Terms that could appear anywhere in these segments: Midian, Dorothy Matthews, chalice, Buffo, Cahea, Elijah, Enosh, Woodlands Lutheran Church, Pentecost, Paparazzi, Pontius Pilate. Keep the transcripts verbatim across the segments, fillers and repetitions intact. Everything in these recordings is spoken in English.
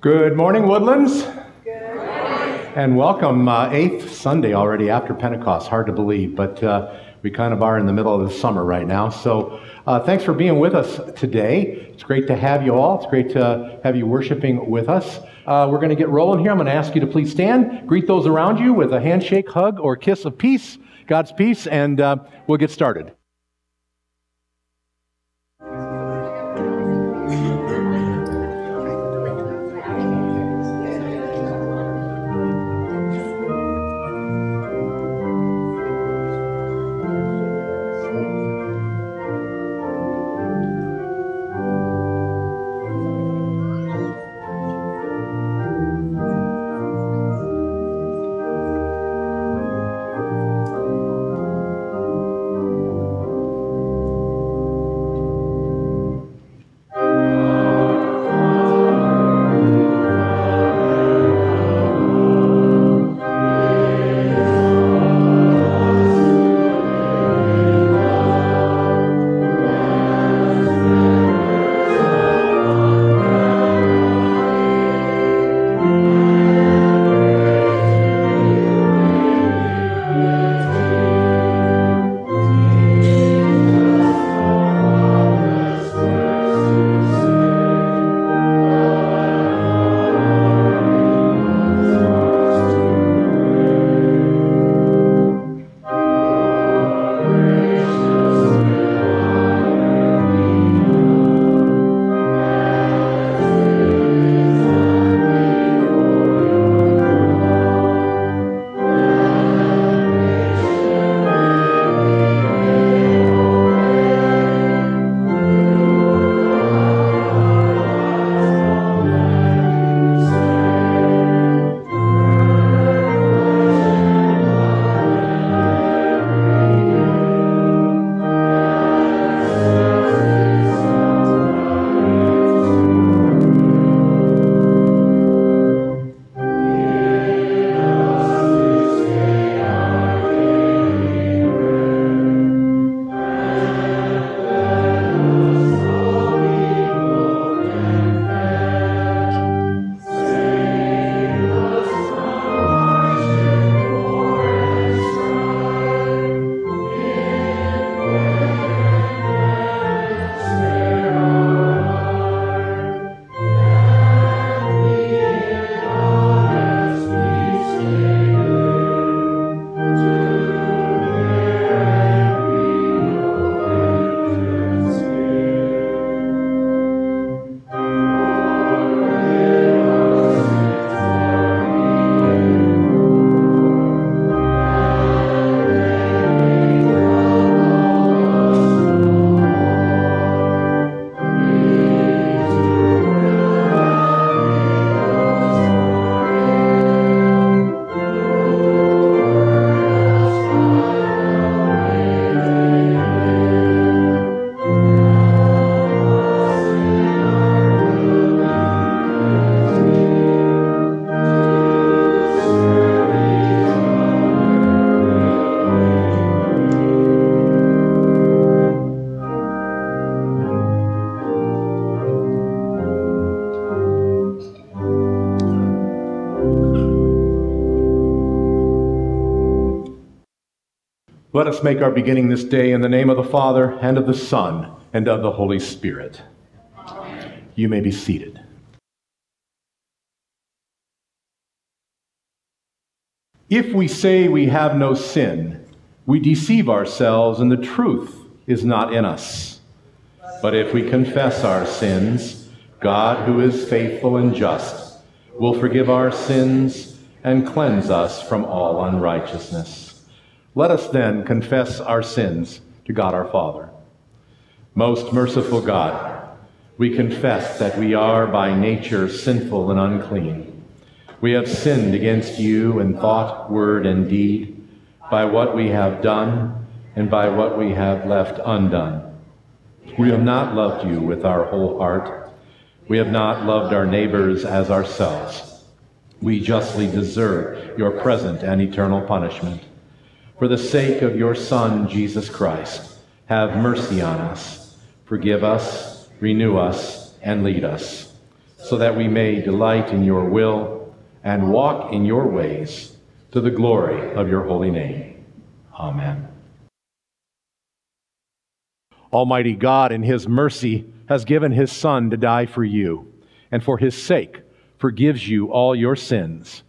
Good morning, Woodlands. Good morning. And welcome, uh, eighth Sunday already after Pentecost. Hard to believe, but uh, we kind of are in the middle of the summer right now. So uh, thanks for being with us today. It's great to have you all. It's great to have you worshiping with us. Uh, we're going to get rolling here. I'm going to ask you to please stand, greet those around you with a handshake, hug, or kiss of peace, God's peace, and uh, we'll get started. Let us make our beginning this day in the name of the Father, and of the Son, and of the Holy Spirit. Amen. You may be seated. If we say we have no sin, we deceive ourselves, and the truth is not in us. But if we confess our sins, God, who is faithful and just, will forgive our sins and cleanse us from all unrighteousness. Let us then confess our sins to God our Father. Most merciful God, we confess that we are by nature sinful and unclean. We have sinned against you in thought, word, and deed, by what we have done and by what we have left undone. We have not loved you with our whole heart. We have not loved our neighbors as ourselves. We justly deserve your present and eternal punishment. For the sake of your Son, Jesus Christ, have mercy on us, forgive us, renew us, and lead us, so that we may delight in your will and walk in your ways, to the glory of your holy name. Amen. Almighty God, in his mercy, has given his Son to die for you, and for his sake forgives you all your sins.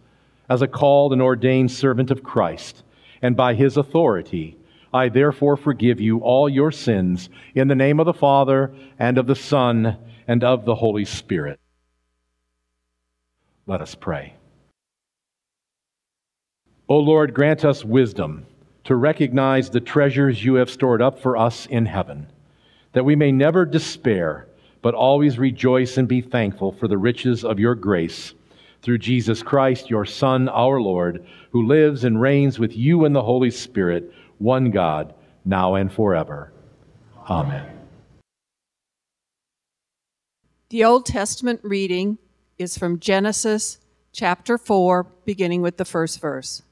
As a called and ordained servant of Christ, and by his authority, I therefore forgive you all your sins, in the name of the Father, and of the Son, and of the Holy Spirit. Let us pray. O Lord, grant us wisdom to recognize the treasures you have stored up for us in heaven, that we may never despair, but always rejoice and be thankful for the riches of your grace, through Jesus Christ, your Son, our Lord, who lives and reigns with you in the Holy Spirit, one God, now and forever. Amen. The Old Testament reading is from Genesis chapter four, beginning with the first verse.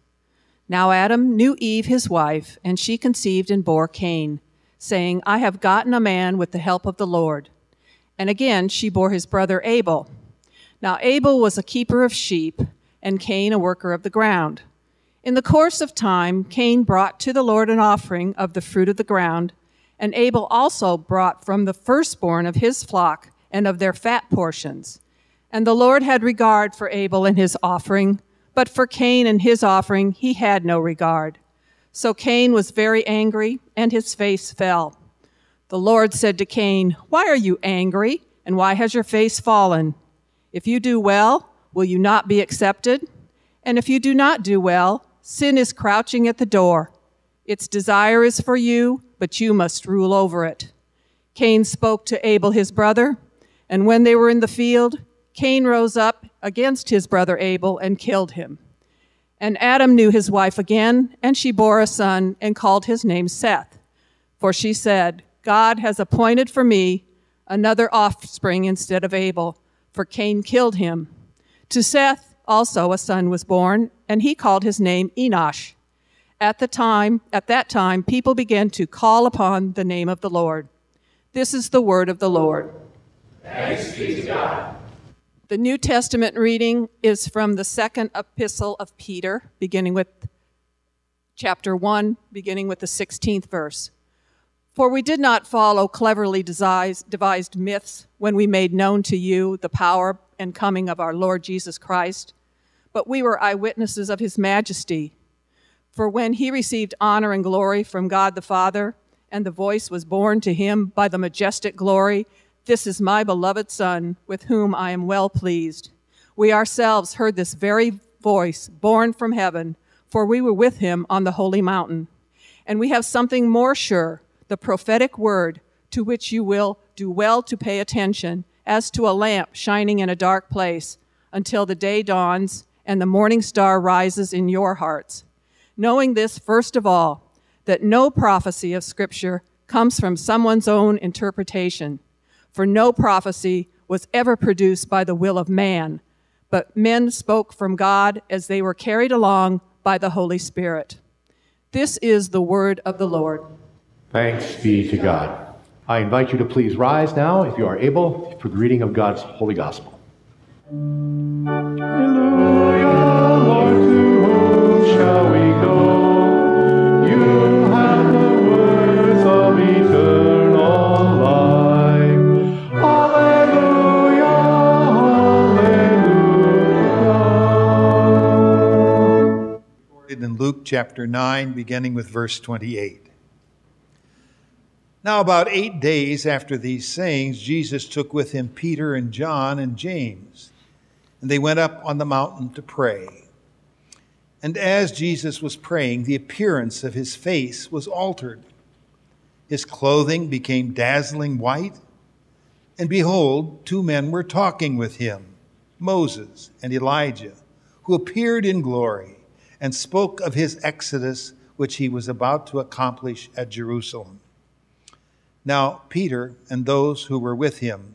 Now Adam knew Eve, his wife, and she conceived and bore Cain, saying, I have gotten a man with the help of the Lord. And again she bore his brother Abel. Now Abel was a keeper of sheep, and Cain a worker of the ground. In the course of time, Cain brought to the Lord an offering of the fruit of the ground, and Abel also brought from the firstborn of his flock and of their fat portions. And the Lord had regard for Abel and his offering, but for Cain and his offering he had no regard. So Cain was very angry, and his face fell. The Lord said to Cain, Why are you angry, and why has your face fallen? If you do well, will you not be accepted? And if you do not do well, sin is crouching at the door. Its desire is for you, but you must rule over it. Cain spoke to Abel his brother, and when they were in the field, Cain rose up against his brother Abel and killed him. And Adam knew his wife again, and she bore a son and called his name Seth. For she said, God has appointed for me another offspring instead of Abel, for Cain killed him. To Seth also a son was born, and he called his name Enosh. At the time, at that time, people began to call upon the name of the Lord. This is the word of the Lord. Thanks be to God. The New Testament reading is from the second epistle of Peter, beginning with chapter one, beginning with the sixteenth verse. For we did not follow cleverly devised myths when we made known to you the power and coming of our Lord Jesus Christ, but we were eyewitnesses of his majesty. For when he received honor and glory from God the Father, and the voice was borne to him by the majestic glory, This is my beloved Son, with whom I am well pleased. We ourselves heard this very voice borne from heaven, for we were with him on the holy mountain. And we have something more sure, the prophetic word, to which you will do well to pay attention, as to a lamp shining in a dark place, until the day dawns and the morning star rises in your hearts. Knowing this, first of all, that no prophecy of Scripture comes from someone's own interpretation, for no prophecy was ever produced by the will of man, but men spoke from God as they were carried along by the Holy Spirit. This is the word of the Lord. Thanks be to God. I invite you to please rise now, if you are able, for the reading of God's Holy Gospel. Hallelujah, Lord, to whom shall we go? You have the words of eternal life. Hallelujah, hallelujah. Recorded in Luke chapter nine, beginning with verse twenty-eight. Now about eight days after these sayings, Jesus took with him Peter and John and James, and they went up on the mountain to pray. And as Jesus was praying, the appearance of his face was altered. His clothing became dazzling white, and behold, two men were talking with him, Moses and Elijah, who appeared in glory and spoke of his exodus, which he was about to accomplish at Jerusalem. Now Peter and those who were with him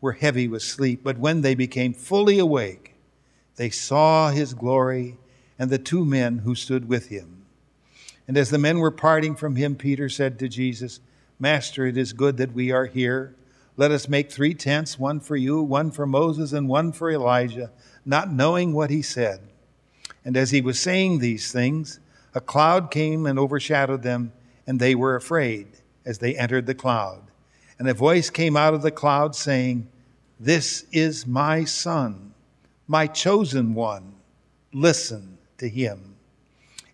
were heavy with sleep, but when they became fully awake, they saw his glory and the two men who stood with him. And as the men were parting from him, Peter said to Jesus, Master, it is good that we are here. Let us make three tents, one for you, one for Moses, and one for Elijah, not knowing what he said. And as he was saying these things, a cloud came and overshadowed them, and they were afraid as they entered the cloud. And a voice came out of the cloud saying, "This is my son, my chosen one. Listen to him."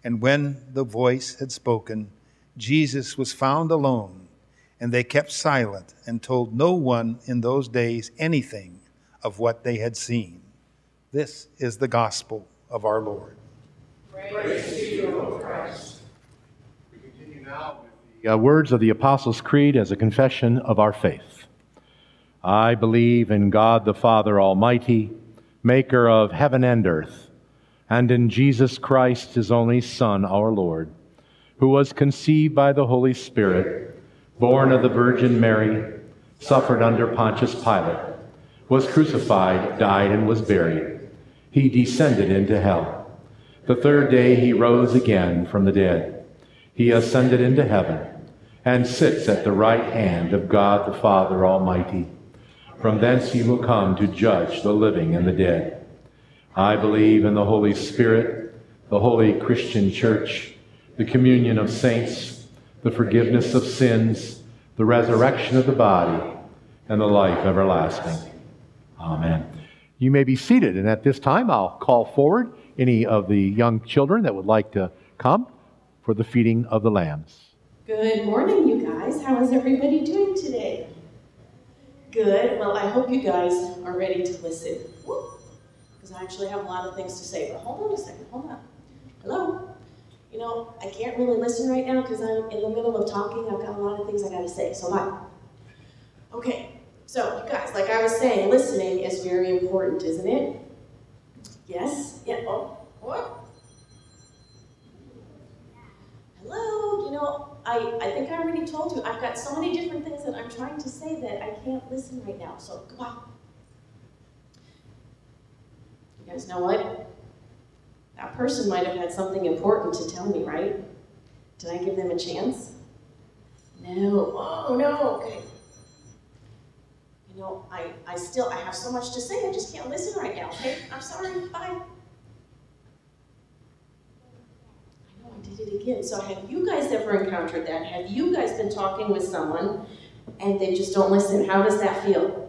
And when the voice had spoken, Jesus was found alone, and they kept silent and told no one in those days anything of what they had seen. This is the gospel of our Lord. Praise to you, O Christ. We continue now with the uh, words of the Apostles' Creed as a confession of our faith. I believe in God the Father Almighty, maker of heaven and earth, and in Jesus Christ, his only Son, our Lord, who was conceived by the Holy Spirit, born of the Virgin Mary, suffered under Pontius Pilate, was crucified, died, and was buried. He descended into hell. The third day he rose again from the dead. He ascended into heaven and sits at the right hand of God the Father Almighty. From thence he will come to judge the living and the dead. I believe in the Holy Spirit, the holy Christian Church, the communion of saints, the forgiveness of sins, the resurrection of the body, and the life everlasting. Amen. You may be seated, and at this time I'll call forward any of the young children that would like to come for the feeding of the lambs. Good morning, you guys. How is everybody doing today? Good. Well, I hope you guys are ready to listen, because I actually have a lot of things to say, but hold on a second, hold on. Hello? You know, I can't really listen right now because I'm in the middle of talking. I've got a lot of things I gotta say, so bye. Okay, so you guys, like I was saying, listening is very important, isn't it? Yes? Yeah, oh, what? Hello, you know, I, I think I already told you, I've got so many different things that I'm trying to say that I can't listen right now, so goodbye. You guys know what? That person might have had something important to tell me, right? Did I give them a chance? No. Oh, no. Okay. You know, I, I still, I have so much to say. I just can't listen right now. Okay? I'm sorry. Bye. I know I did it again. So have you guys ever encountered that? Have you guys been talking with someone and they just don't listen? How does that feel?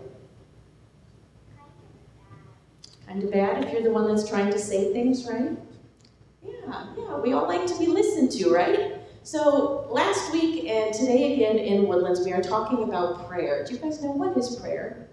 Kind of bad if you're the one that's trying to say things, right? Yeah, yeah, we all like to be listened to, right? So last week and today again in Woodlands, we are talking about prayer. Do you guys know what is prayer?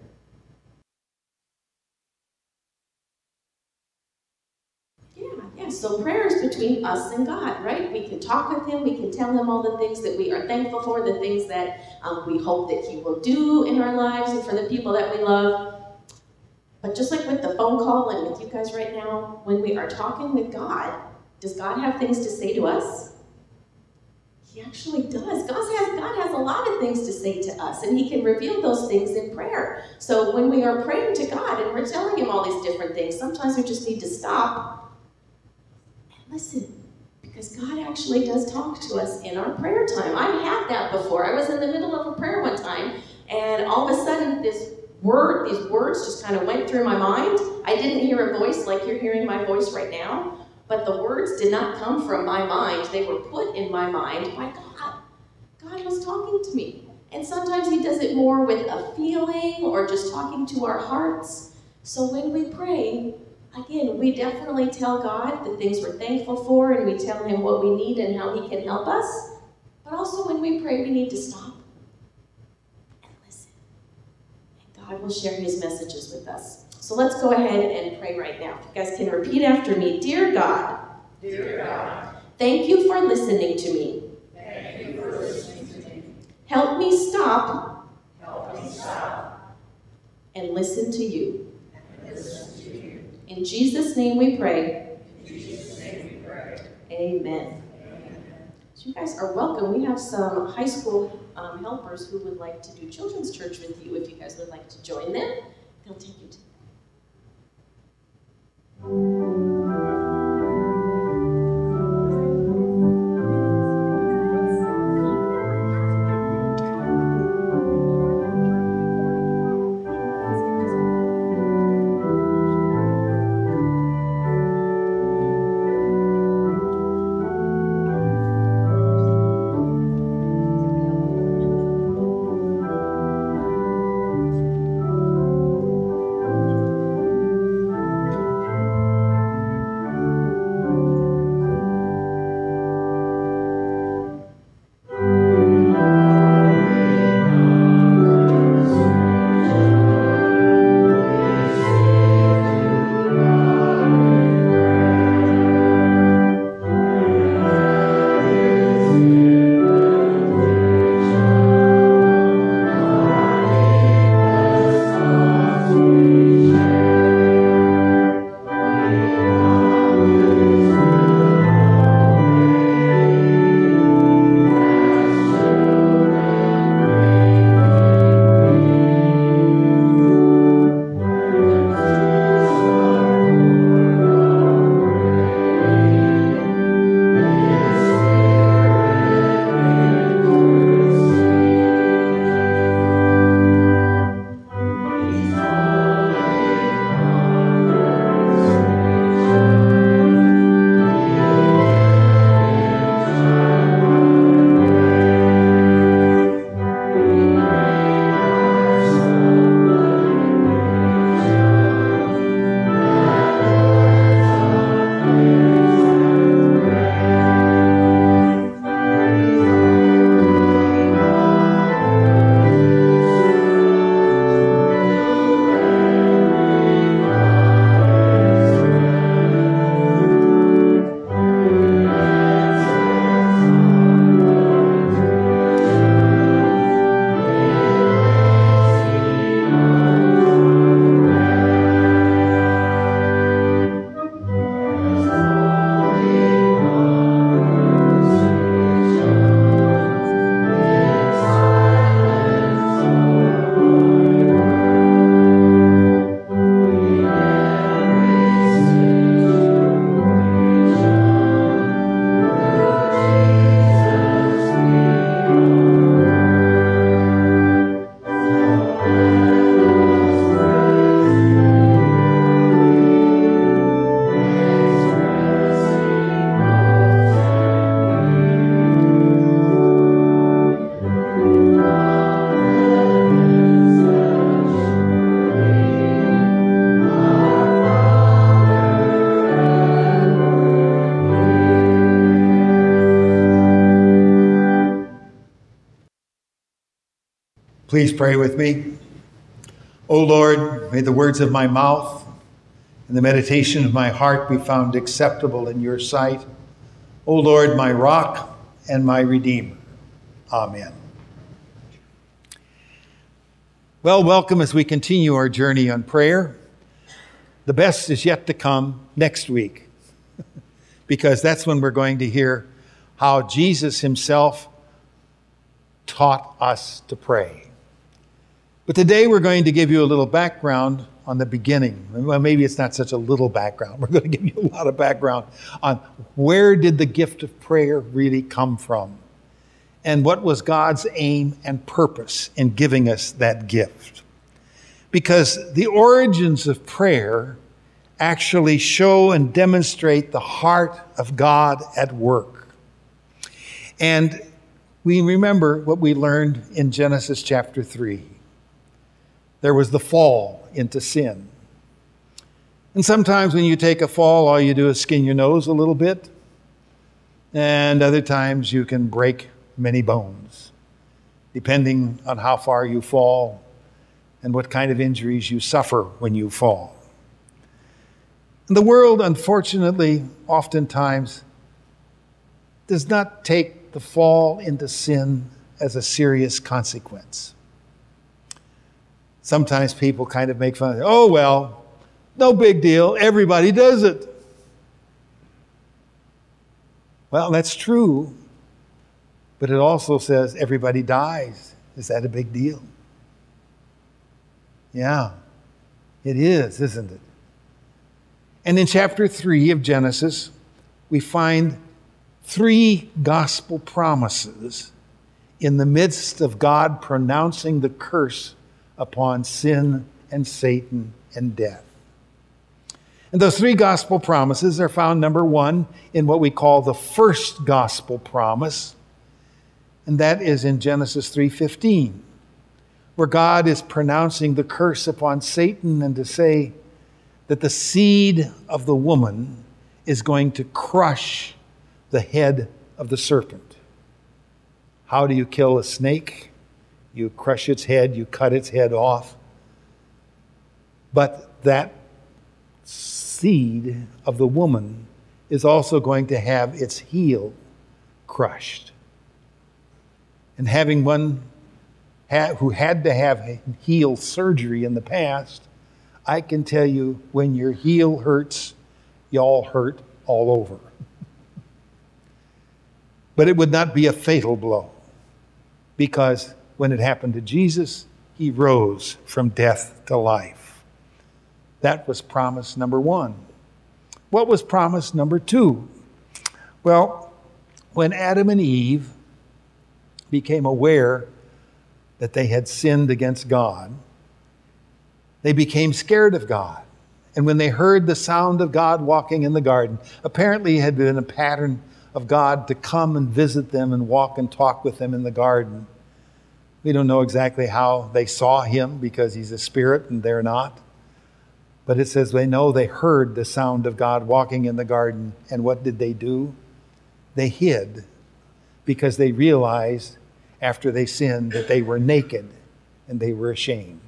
Yeah, yeah, so prayer is between us and God, right? We can talk with him, we can tell him all the things that we are thankful for, the things that um, we hope that he will do in our lives and for the people that we love. But just like with the phone call and with you guys right now, when we are talking with God, does God have things to say to us? He actually does. God has, God has a lot of things to say to us, and he can reveal those things in prayer. So when we are praying to God and we're telling him all these different things, sometimes we just need to stop and listen. Because God actually does talk to us in our prayer time. I've had that before. I was in the middle of a prayer one time, and all of a sudden this word, these words just kind of went through my mind. I didn't hear a voice like you're hearing my voice right now, but the words did not come from my mind. They were put in my mind by God. God was talking to me. And sometimes he does it more with a feeling or just talking to our hearts. So when we pray, again, we definitely tell God the things we're thankful for, and we tell him what we need and how he can help us. But also when we pray, we need to stop. God will share his messages with us. So let's go ahead and pray right now. If you guys can repeat after me. Dear God, Dear God, thank you for listening to me. Thank you for listening to me. Help me stop, Help me stop. And listen to you. And listen to you. In Jesus' name we pray. In Jesus' name we pray. Amen. Amen. So you guys are welcome. We have some high school Um, helpers who would like to do children's church with you. If you guys would like to join them, they'll take you to them. Please pray with me. O Lord, may the words of my mouth and the meditation of my heart be found acceptable in your sight. O Lord, my rock and my redeemer. Amen. Well, welcome as we continue our journey on prayer. The best is yet to come next week, because that's when we're going to hear how Jesus himself taught us to pray. But today we're going to give you a little background on the beginning. Well, maybe it's not such a little background. We're going to give you a lot of background on where did the gift of prayer really come from, and what was God's aim and purpose in giving us that gift. Because the origins of prayer actually show and demonstrate the heart of God at work. And we remember what we learned in Genesis chapter three. There was the fall into sin. And sometimes when you take a fall, all you do is skin your nose a little bit. And other times you can break many bones, depending on how far you fall and what kind of injuries you suffer when you fall. And the world, unfortunately, oftentimes does not take the fall into sin as a serious consequence. Sometimes people kind of make fun of it. Oh, well, no big deal. Everybody does it. Well, that's true. But it also says everybody dies. Is that a big deal? Yeah, it is, isn't it? And in chapter three of Genesis, we find three gospel promises in the midst of God pronouncing the curse upon sin and Satan and death. And those three gospel promises are found, number one, in what we call the first gospel promise. And that is in Genesis three fifteen, where God is pronouncing the curse upon Satan and to say that the seed of the woman is going to crush the head of the serpent. How do you kill a snake? You crush its head, you cut its head off. But that seed of the woman is also going to have its heel crushed. And having one who had to have heel surgery in the past, I can tell you when your heel hurts, y'all hurt all over. But it would not be a fatal blow, because when it happened to Jesus, he rose from death to life. That was promise number one. What was promise number two? Well, when Adam and Eve became aware that they had sinned against God, they became scared of God. And when they heard the sound of God walking in the garden, apparently it had been a pattern of God to come and visit them and walk and talk with them in the garden. We don't know exactly how they saw him, because he's a spirit and they're not. But it says they know they heard the sound of God walking in the garden. And what did they do? They hid, because they realized after they sinned that they were naked and they were ashamed.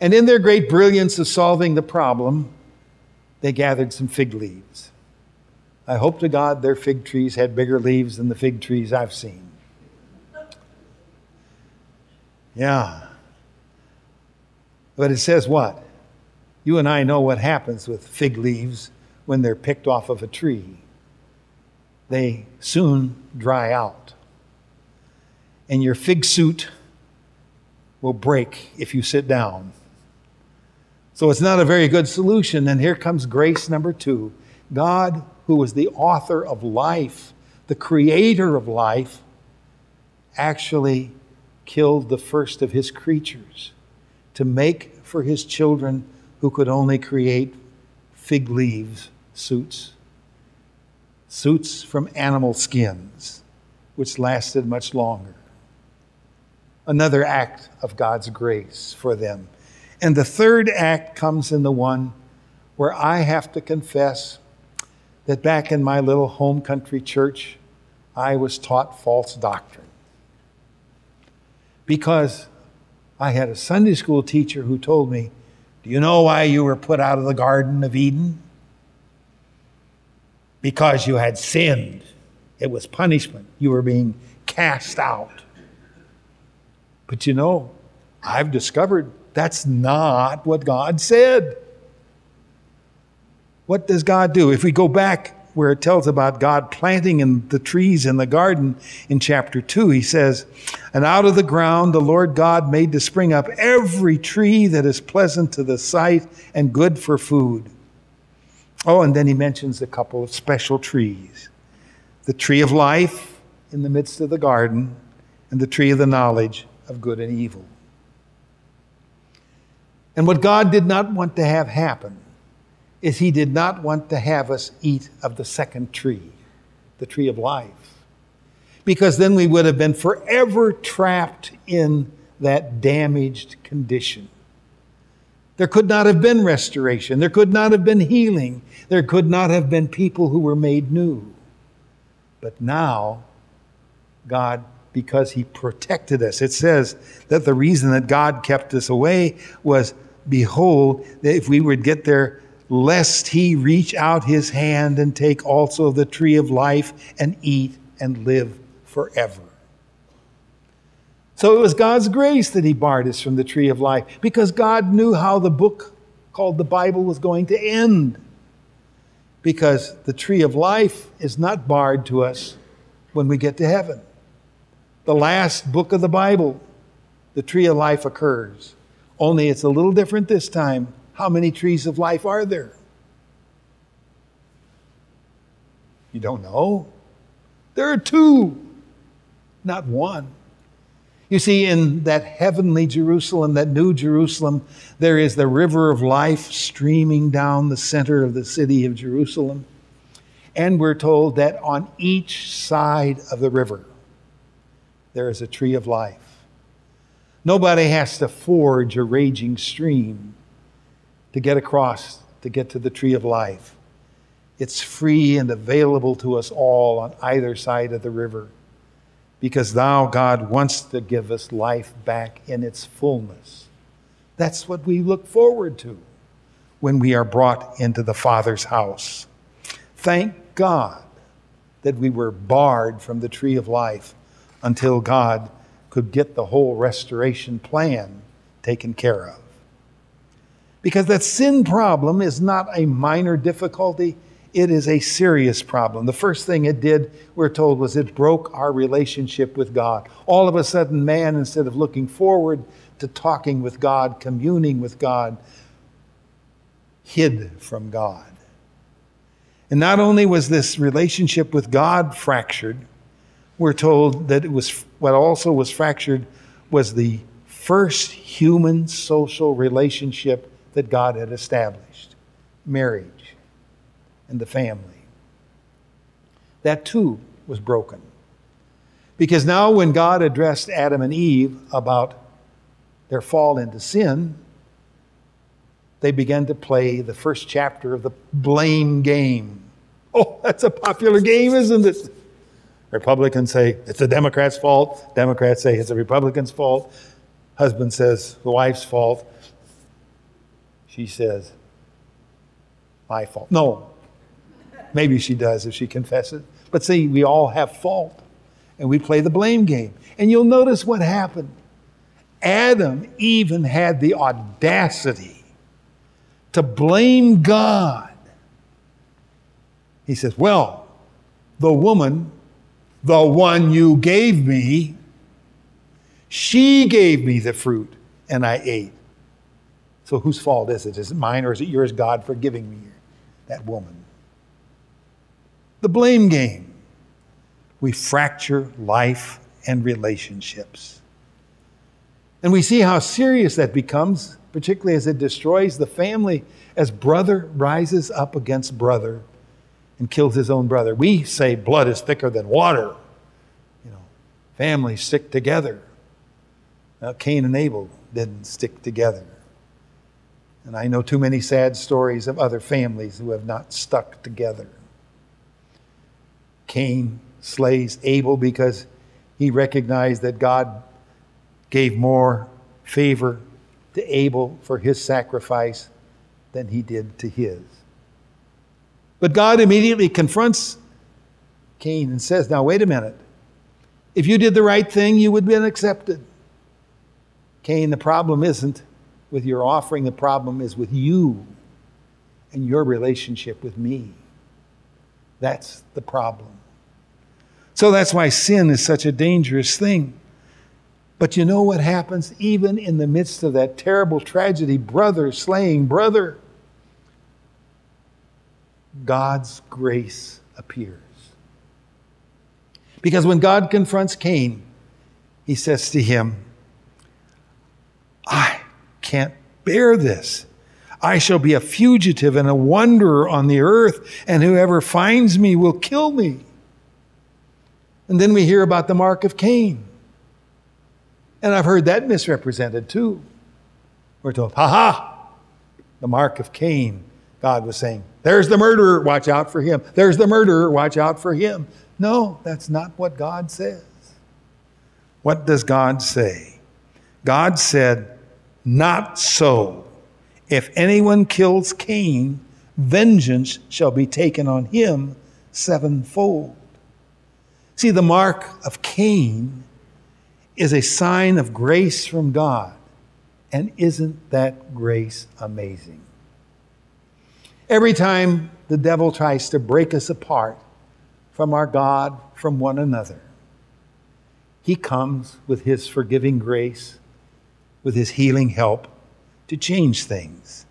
And in their great brilliance of solving the problem, they gathered some fig leaves. I hope to God their fig trees had bigger leaves than the fig trees I've seen. Yeah. But it says what? You and I know what happens with fig leaves when they're picked off of a tree. They soon dry out. And your fig suit will break if you sit down. So it's not a very good solution. And here comes grace number two. God, who was the author of life, the creator of life, actually killed the first of his creatures to make for his children, who could only create fig leaves, suits. Suits from animal skins, which lasted much longer. Another act of God's grace for them. And the third act comes in the one where I have to confess that back in my little home country church, I was taught false doctrine. because I had a Sunday school teacher who told me, do you know why you were put out of the Garden of Eden? Because you had sinned. It was punishment. You were being cast out. But you know, I've discovered that's not what God said. What does God do? If we go back where it tells about God planting in the trees in the garden in chapter two, he says, and out of the ground the Lord God made to spring up every tree that is pleasant to the sight and good for food. Oh, and then he mentions a couple of special trees. The tree of life in the midst of the garden, and the tree of the knowledge of good and evil. And what God did not want to have happen is he did not want to have us eat of the second tree, the tree of life, because then we would have been forever trapped in that damaged condition. There could not have been restoration. There could not have been healing. There could not have been people who were made new. But now, God, because he protected us, it says that the reason that God kept us away was, behold, that if we would get there, lest he reach out his hand and take also the tree of life and eat and live forever. So it was God's grace that he barred us from the tree of life, because God knew how the book called the Bible was going to end. Because the tree of life is not barred to us when we get to heaven. The last book of the Bible, the tree of life occurs. Only it's a little different this time. How many trees of life are there? You don't know. There are two, not one. You see, in that heavenly Jerusalem, that new Jerusalem, there is the river of life streaming down the center of the city of Jerusalem. And we're told that on each side of the river, there is a tree of life. Nobody has to forge a raging stream to get across, to get to the tree of life. It's free and available to us all on either side of the river. Because thou, God, wants to give us life back in its fullness. That's what we look forward to when we are brought into the Father's house. Thank God that we were barred from the tree of life until God could get the whole restoration plan taken care of. Because that sin problem is not a minor difficulty. It is a serious problem. The first thing it did, we're told, was it broke our relationship with God. All of a sudden, man, instead of looking forward to talking with God, communing with God, hid from God. And not only was this relationship with God fractured, we're told that it was what also was fractured was the first human social relationship that God had established, marriage. And the family. That too was broken. Because now when God addressed Adam and Eve about their fall into sin, they began to play the first chapter of the blame game. Oh, that's a popular game, isn't it? Republicans say, it's the Democrats' fault. Democrats say, it's the Republicans' fault. Husband says, the wife's fault. She says, my fault. No. Maybe she does if she confesses. But see, we all have fault, and we play the blame game. And you'll notice what happened. Adam even had the audacity to blame God. He says, well, the woman, the one you gave me, she gave me the fruit, and I ate. So whose fault is it? Is it mine, or is it yours, God, for giving me that woman? The blame game. We fracture life and relationships. And we see how serious that becomes, particularly as it destroys the family, as brother rises up against brother and kills his own brother. We say blood is thicker than water. You know, families stick together. Now, Cain and Abel didn't stick together. And I know too many sad stories of other families who have not stuck together. Cain slays Abel because he recognized that God gave more favor to Abel for his sacrifice than he did to his. But God immediately confronts Cain and says, now wait a minute. If you did the right thing, you would have been accepted. Cain, the problem isn't with your offering. The problem is with you and your relationship with me. That's the problem. So that's why sin is such a dangerous thing. But you know what happens even in the midst of that terrible tragedy, brother slaying brother? God's grace appears. Because when God confronts Cain, he says to him, I can't bear this. I shall be a fugitive and a wanderer on the earth, and whoever finds me will kill me. And then we hear about the mark of Cain. And I've heard that misrepresented too. We're told, ha ha, the mark of Cain. God was saying, there's the murderer, watch out for him. There's the murderer, watch out for him. No, that's not what God says. What does God say? God said, not so. If anyone kills Cain, vengeance shall be taken on him sevenfold. See, the mark of Cain is a sign of grace from God. And isn't that grace amazing? Every time the devil tries to break us apart from our God, from one another, he comes with his forgiving grace, with his healing help to change things.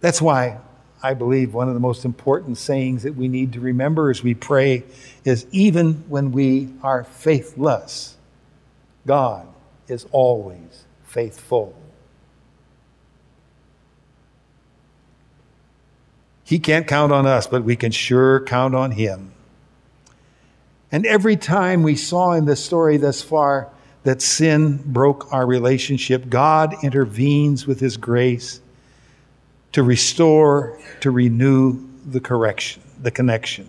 That's why I believe one of the most important sayings that we need to remember as we pray is, even when we are faithless, God is always faithful. He can't count on us, but we can sure count on him. And every time we saw in the story thus far that sin broke our relationship, God intervenes with his grace to restore, to renew the correction, the connection.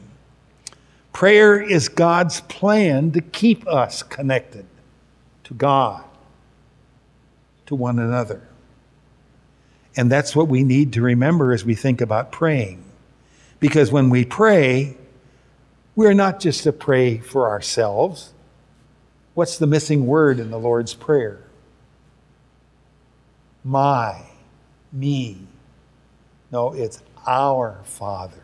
Prayer is God's plan to keep us connected to God, to one another. And that's what we need to remember as we think about praying. Because when we pray, we're not just to pray for ourselves. What's the missing word in the Lord's Prayer? My, me. No, it's our Father.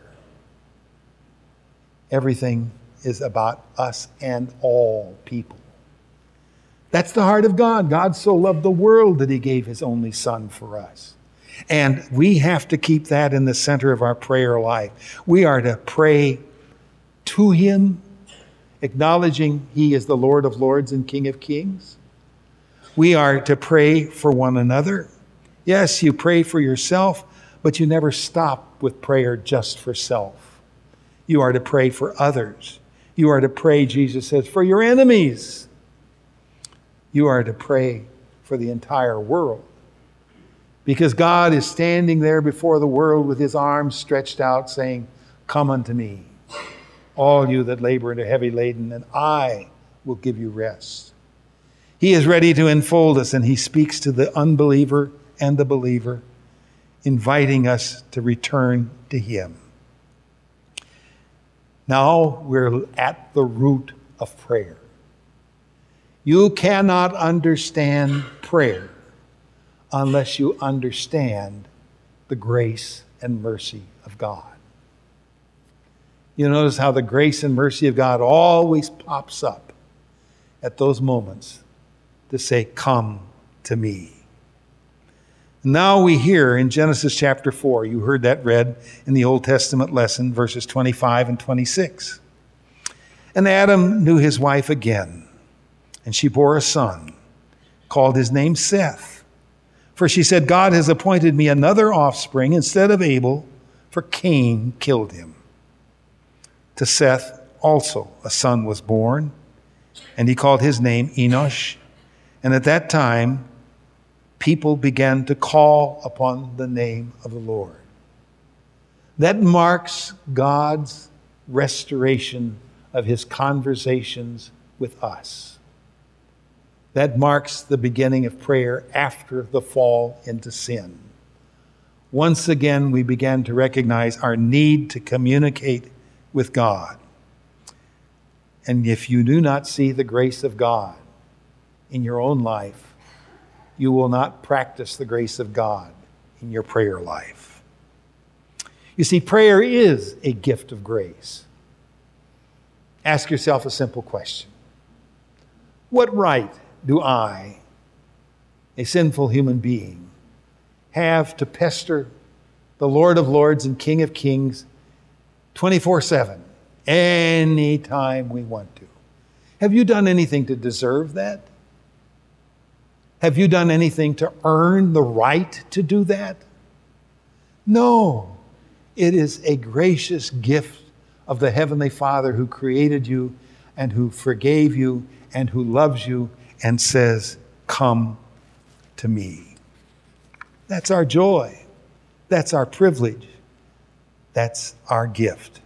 Everything is about us and all people. That's the heart of God. God so loved the world that he gave his only Son for us. And we have to keep that in the center of our prayer life. We are to pray to him, acknowledging he is the Lord of Lords and King of Kings. We are to pray for one another. Yes, you pray for yourself, but you never stop with prayer just for self. You are to pray for others. You are to pray, Jesus says, for your enemies. You are to pray for the entire world. Because God is standing there before the world with his arms stretched out saying, come unto me, all you that labor and are heavy laden, and I will give you rest. He is ready to enfold us, and he speaks to the unbeliever and the believer, inviting us to return to him. Now we're at the root of prayer. You cannot understand prayer unless you understand the grace and mercy of God. You notice how the grace and mercy of God always pops up at those moments to say, come to me. Now we hear in Genesis chapter four, you heard that read in the Old Testament lesson, verses twenty-five and twenty-six. And Adam knew his wife again, and she bore a son, called his name Seth. For she said, God has appointed me another offspring instead of Abel, for Cain killed him. To Seth also a son was born, and he called his name Enosh. And at that time, people began to call upon the name of the Lord. That marks God's restoration of his conversations with us. That marks the beginning of prayer after the fall into sin. Once again, we began to recognize our need to communicate with God. And if you do not see the grace of God in your own life, you will not practice the grace of God in your prayer life. You see, prayer is a gift of grace. Ask yourself a simple question. What right do I, a sinful human being, have to pester the Lord of Lords and King of Kings twenty-four seven, any time we want to? Have you done anything to deserve that? Have you done anything to earn the right to do that? No, it is a gracious gift of the Heavenly Father who created you and who forgave you and who loves you and says, "Come to me." That's our joy. That's our privilege. That's our gift.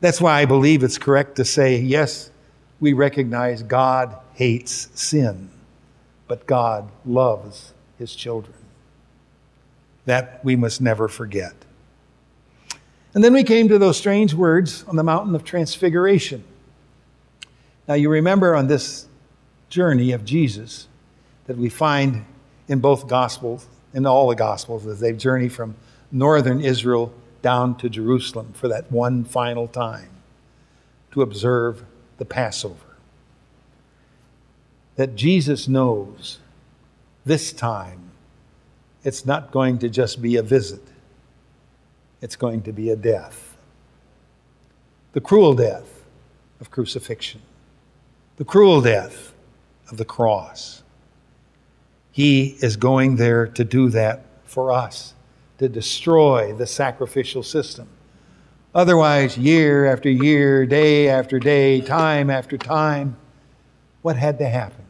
That's why I believe it's correct to say, yes, we recognize God hates sin, but God loves his children. That we must never forget. And then we came to those strange words on the mountain of transfiguration. Now you remember on this journey of Jesus that we find in both Gospels, in all the Gospels, as they've journeyed from northern Israel down to Jerusalem for that one final time to observe the Passover. That Jesus knows this time it's not going to just be a visit. It's going to be a death. The cruel death of crucifixion. The cruel death of the cross. He is going there to do that for us, to destroy the sacrificial system. Otherwise, year after year, day after day, time after time, what had to happen?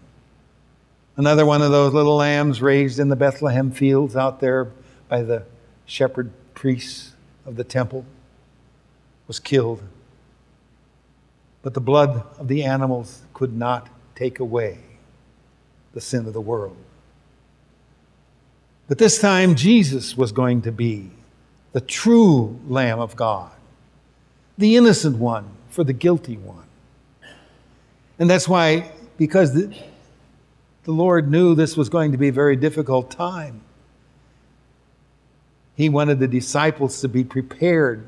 Another one of those little lambs raised in the Bethlehem fields out there by the shepherd priests of the temple was killed. But the blood of the animals could not take away the sin of the world. But this time Jesus was going to be the true Lamb of God, the innocent one for the guilty one. And that's why, because the, the Lord knew this was going to be a very difficult time, he wanted the disciples to be prepared,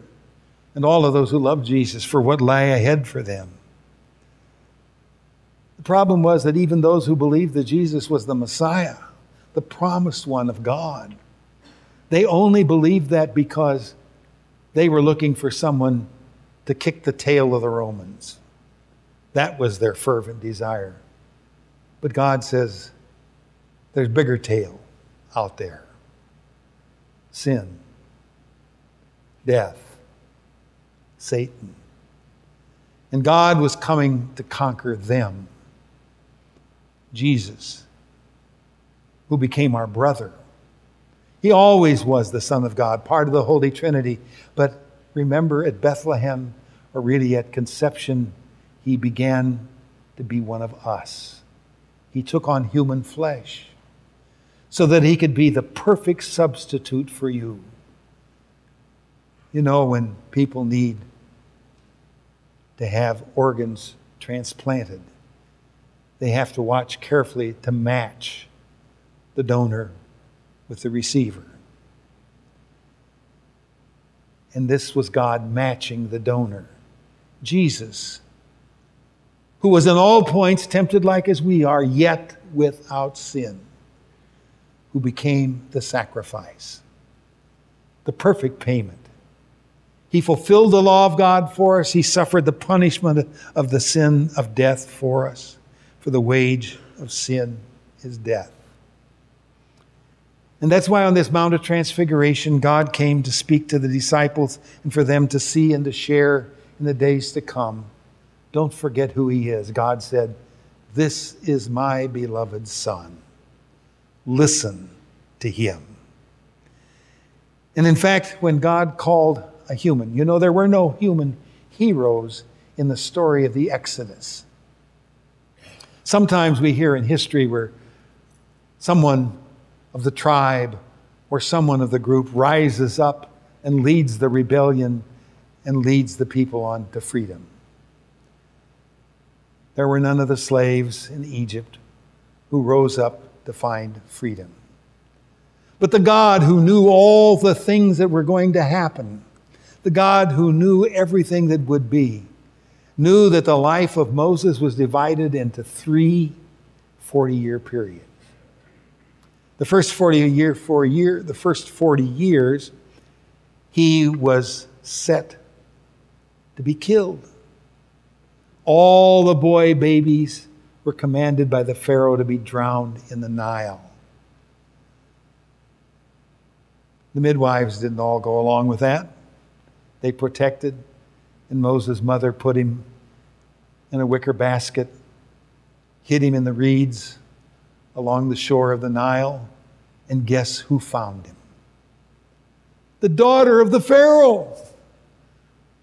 and all of those who loved Jesus, for what lay ahead for them. The problem was that even those who believed that Jesus was the Messiah, the promised one of God, they only believed that because they were looking for someone to kick the tail of the Romans. That was their fervent desire. But God says, there's bigger tail out there. Sin, death, Satan. And God was coming to conquer them. Jesus, who became our brother. He always was the Son of God, part of the Holy Trinity. But remember at Bethlehem, or really at conception, he began to be one of us. He took on human flesh so that he could be the perfect substitute for you. You know, when people need to have organs transplanted, they have to watch carefully to match the donor with the receiver. And this was God matching the donor. Jesus, who was in all points tempted like as we are, yet without sin, who became the sacrifice, the perfect payment. He fulfilled the law of God for us. He suffered the punishment of the sin of death for us. For the wage of sin is death. And that's why on this Mount of Transfiguration, God came to speak to the disciples and for them to see and to share in the days to come. Don't forget who he is. God said, "This is my beloved Son. Listen to him." And in fact, when God called a human. You know, there were no human heroes in the story of the Exodus. Sometimes we hear in history where someone of the tribe or someone of the group rises up and leads the rebellion and leads the people on to freedom. There were none of the slaves in Egypt who rose up to find freedom. But the God who knew all the things that were going to happen, the God who knew everything that would be, knew that the life of Moses was divided into three forty-year periods. The first forty year, for a year, the first forty years, he was set to be killed. All the boy babies were commanded by the Pharaoh to be drowned in the Nile. The midwives didn't all go along with that. They protected, and Moses' mother put him in a wicker basket, hid him in the reeds along the shore of the Nile, and guess who found him? The daughter of the Pharaoh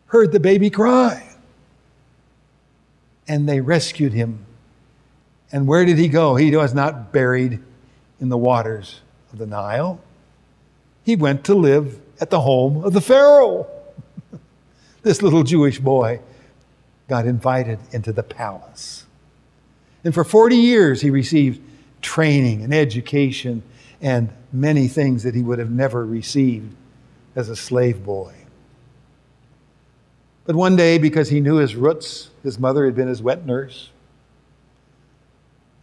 heard the baby cry, and they rescued him. And where did he go? He was not buried in the waters of the Nile. He went to live at the home of the Pharaoh. This little Jewish boy got invited into the palace. And for forty years, he received training and education and many things that he would have never received as a slave boy. But one day, because he knew his roots, his mother had been his wet nurse.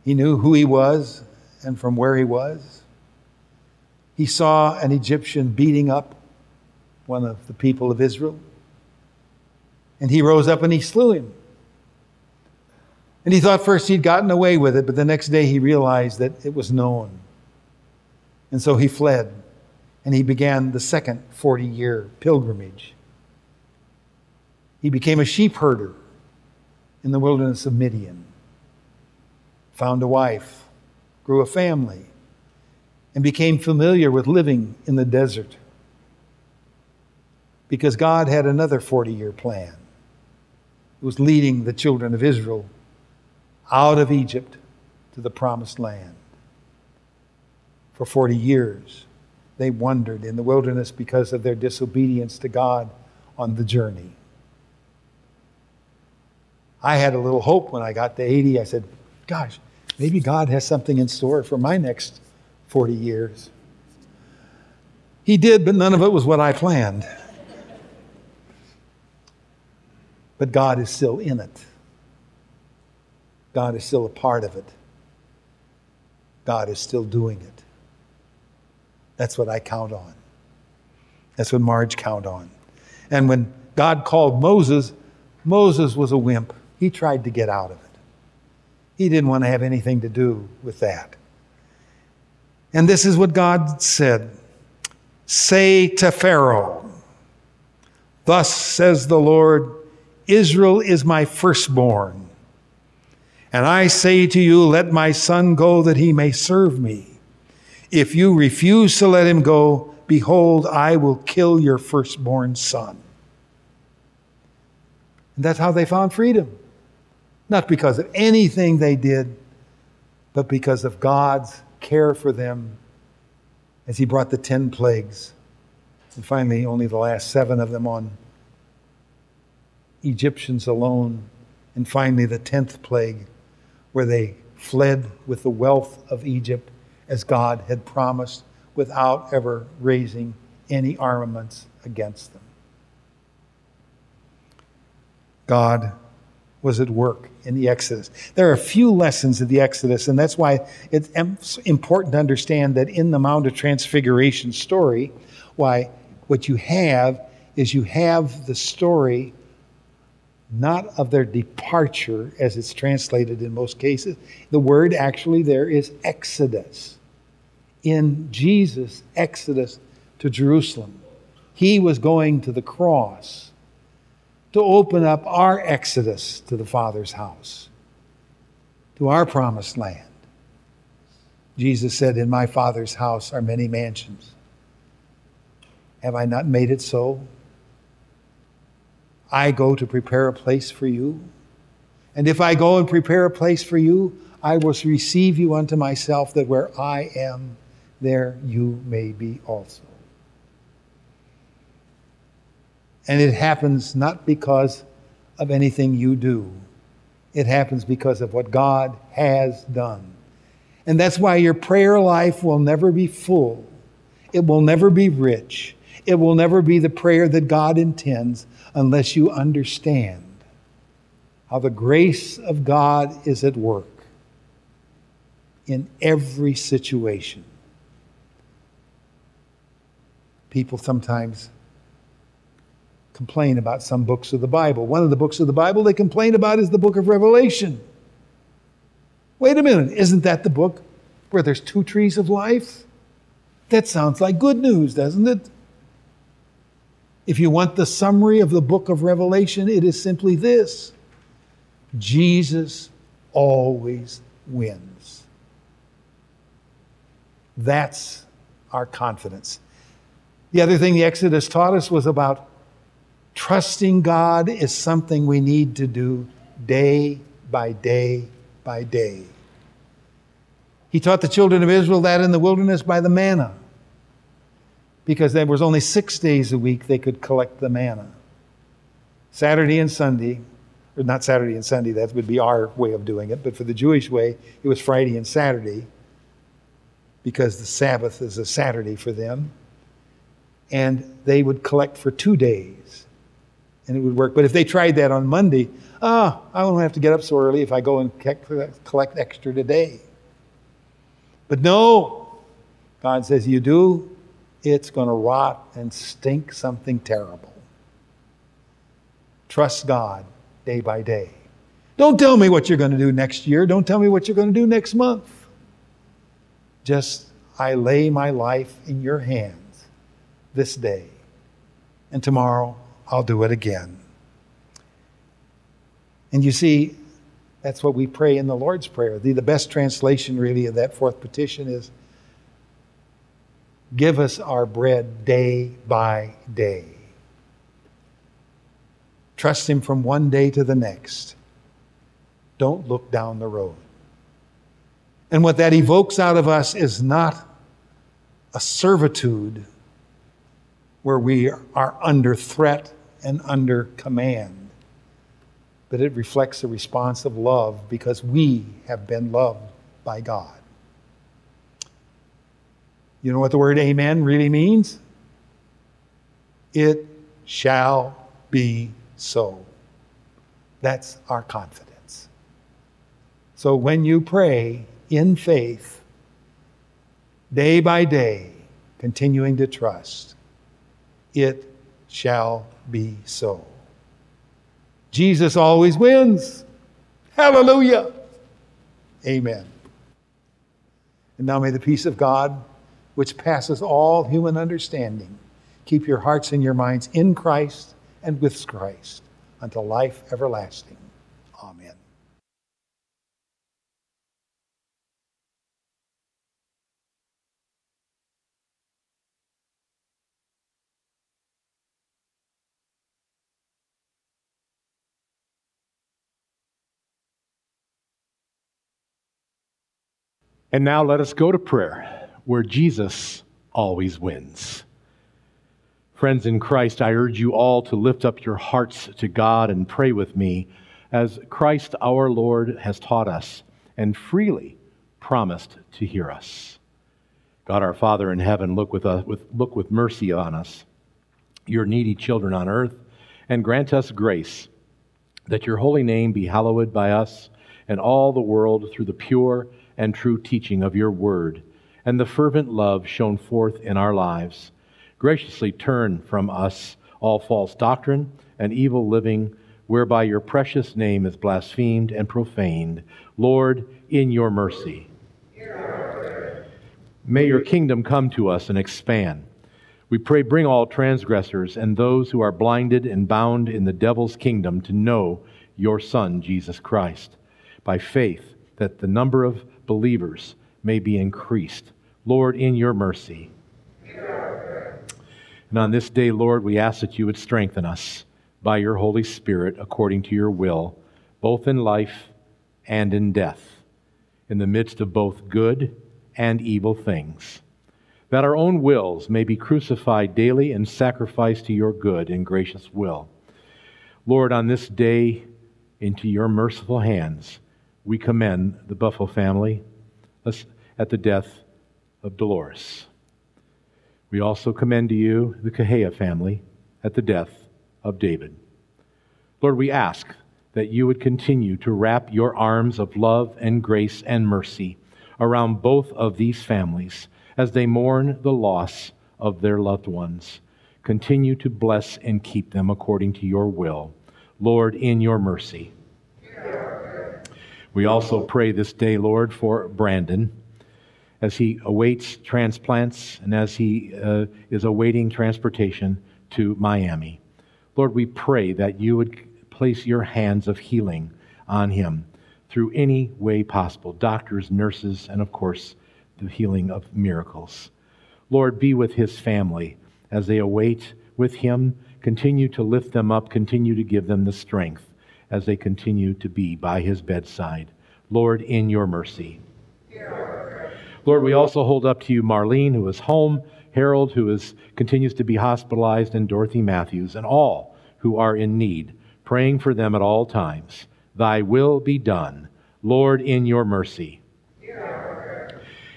He knew who he was and from where he was. He saw an Egyptian beating up one of the people of Israel. And he rose up and he slew him. And he thought first he'd gotten away with it, but the next day he realized that it was known. And so he fled, and he began the second forty-year pilgrimage. He became a sheep herder in the wilderness of Midian, found a wife, grew a family, and became familiar with living in the desert, because God had another forty-year plan. It was leading the children of Israel out of Egypt to the promised land. For forty years, they wandered in the wilderness because of their disobedience to God on the journey. I had a little hope when I got to eighty. I said, gosh, maybe God has something in store for my next forty years. He did, but none of it was what I planned. But God is still in it. God is still a part of it. God is still doing it. That's what I count on. That's what Marge counted on. And when God called Moses, Moses was a wimp. He tried to get out of it. He didn't want to have anything to do with that. And this is what God said. Say to Pharaoh, thus says the Lord, Israel is my firstborn. And I say to you, let my son go that he may serve me. If you refuse to let him go, behold, I will kill your firstborn son. And that's how they found freedom. Not because of anything they did, but because of God's care for them as he brought the ten plagues. And finally, only the last seven of them on Egyptians alone. And finally, the tenth plague, where they fled with the wealth of Egypt as God had promised without ever raising any armaments against them. God was at work in the Exodus. There are a few lessons in the Exodus, and that's why it's important to understand that in the Mount of Transfiguration story, why what you have is you have the story not of their departure, as it's translated in most cases. The word actually there is exodus. In Jesus' exodus to Jerusalem, he was going to the cross to open up our exodus to the Father's house, to our promised land. Jesus said, in my Father's house are many mansions. Have I not made it so? I go to prepare a place for you. And if I go and prepare a place for you, I will receive you unto myself, that where I am, there you may be also. And it happens not because of anything you do. It happens because of what God has done. And that's why your prayer life will never be full. It will never be rich. It will never be the prayer that God intends unless you understand how the grace of God is at work in every situation. People sometimes complain about some books of the Bible. One of the books of the Bible they complain about is the book of Revelation. Wait a minute, isn't that the book where there's two trees of life? That sounds like good news, doesn't it? If you want the summary of the book of Revelation, it is simply this: Jesus always wins. That's our confidence. The other thing the Exodus taught us was about trusting God is something we need to do day by day by day. He taught the children of Israel that in the wilderness by the manna, because there was only six days a week they could collect the manna. Saturday and Sunday, or not Saturday and Sunday, that would be our way of doing it, but for the Jewish way, it was Friday and Saturday, because the Sabbath is a Saturday for them. And they would collect for two days. And it would work. But if they tried that on Monday, ah, oh, I won't have to get up so early if I go and collect extra today. But no, God says, you do, it's going to rot and stink something terrible. Trust God day by day. Don't tell me what you're going to do next year. Don't tell me what you're going to do next month. Just, I lay my life in your hands this day, and tomorrow I'll do it again. And you see, that's what we pray in the Lord's Prayer. The, the best translation, really, of that fourth petition is, give us our bread day by day. Trust Him from one day to the next. Don't look down the road. And what that evokes out of us is not a servitude where we are under threat and under command, but it reflects a response of love, because we have been loved by God. You know what the word amen really means? It shall be so. That's our confidence. So when you pray in faith, day by day, continuing to trust, it shall be so. Jesus always wins. Hallelujah. Amen. And now may the peace of God, which passes all human understanding, keep your hearts and your minds in Christ and with Christ unto life everlasting. Amen. And now let us go to prayer, where Jesus always wins. Friends in Christ, I urge you all to lift up your hearts to God and pray with me, as Christ our Lord has taught us and freely promised to hear us. God our Father in heaven, look with, us, with, look with mercy on us, your needy children on earth, and grant us grace that your holy name be hallowed by us and all the world through the pure and true teaching of your word, and the fervent love shown forth in our lives. Graciously turn from us all false doctrine and evil living, whereby your precious name is blasphemed and profaned. Lord, in your mercy, may your kingdom come to us and expand. We pray, bring all transgressors and those who are blinded and bound in the devil's kingdom to know your Son, Jesus Christ, by faith, that the number of believers may be increased. Lord, in your mercy. And on this day, Lord, we ask that you would strengthen us by your Holy Spirit according to your will, both in life and in death. in the midst of both good and evil things, that our own wills may be crucified daily and sacrificed to your good and gracious will. Lord, on this day, into your merciful hands, we commend the Buffo family at the death of Dolores. We also commend to you the Cahea family at the death of David. Lord, we ask that you would continue to wrap your arms of love and grace and mercy around both of these families as they mourn the loss of their loved ones. Continue to bless and keep them according to your will. Lord, in your mercy. We also pray this day, Lord, for Brandon, as he awaits transplants and as he uh, is awaiting transportation to Miami. Lord, we pray that you would place your hands of healing on him through any way possible, doctors, nurses, and of course, the healing of miracles. Lord, be with his family as they await with him. Continue to lift them up, continue to give them the strength as they continue to be by his bedside. Lord, in your mercy. Lord, we also hold up to you Marlene, who is home, Harold, who is continues to be hospitalized, and Dorothy Matthews, and all who are in need, praying for them at all times. Thy will be done. Lord, in your mercy.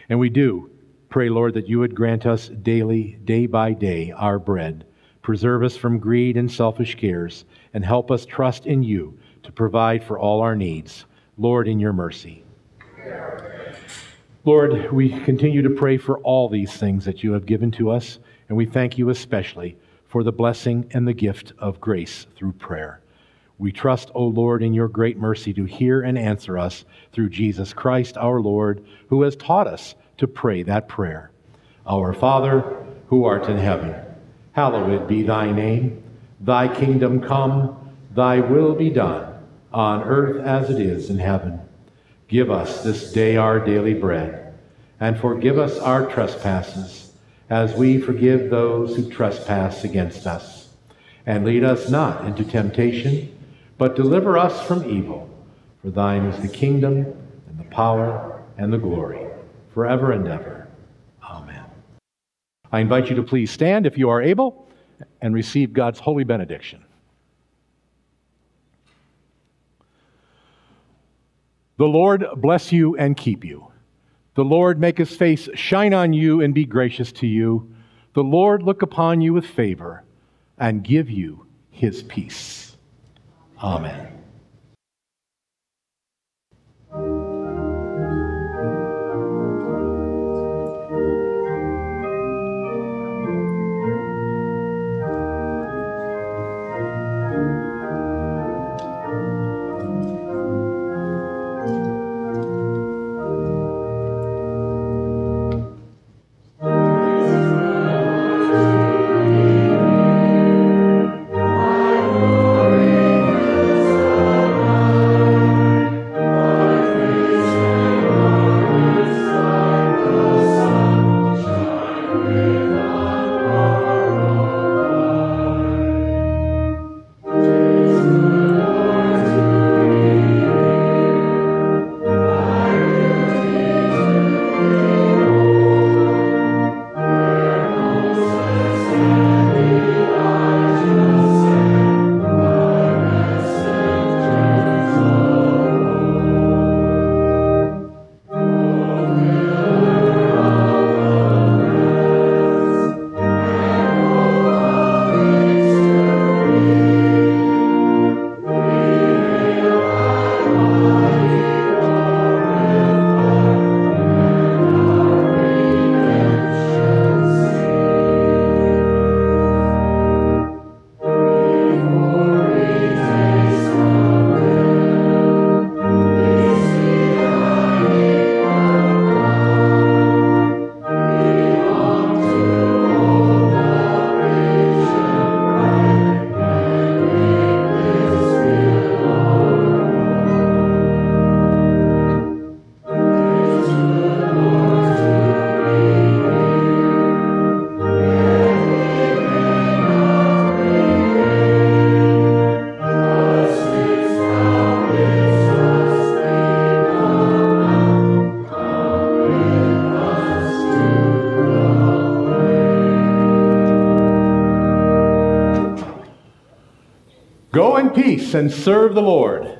And we do pray, Lord, that you would grant us daily, day by day, our bread. Preserve us from greed and selfish cares, and help us trust in you to provide for all our needs. Lord, in your mercy. Lord, we continue to pray for all these things that you have given to us, and we thank you especially for the blessing and the gift of grace through prayer. We trust, O Lord, in your great mercy to hear and answer us through Jesus Christ our Lord, who has taught us to pray that prayer. Our Father, who art in heaven, hallowed be thy name. Thy kingdom come, thy will be done, on earth as it is in heaven. Give us this day our daily bread, and forgive us our trespasses, as we forgive those who trespass against us. And lead us not into temptation, but deliver us from evil. For thine is the kingdom, and the power, and the glory, forever and ever. Amen. I invite you to please stand, if you are able, and receive God's holy benediction. The Lord bless you and keep you. The Lord make his face shine on you and be gracious to you. The Lord look upon you with favor and give you his peace. Amen. peace and serve the Lord.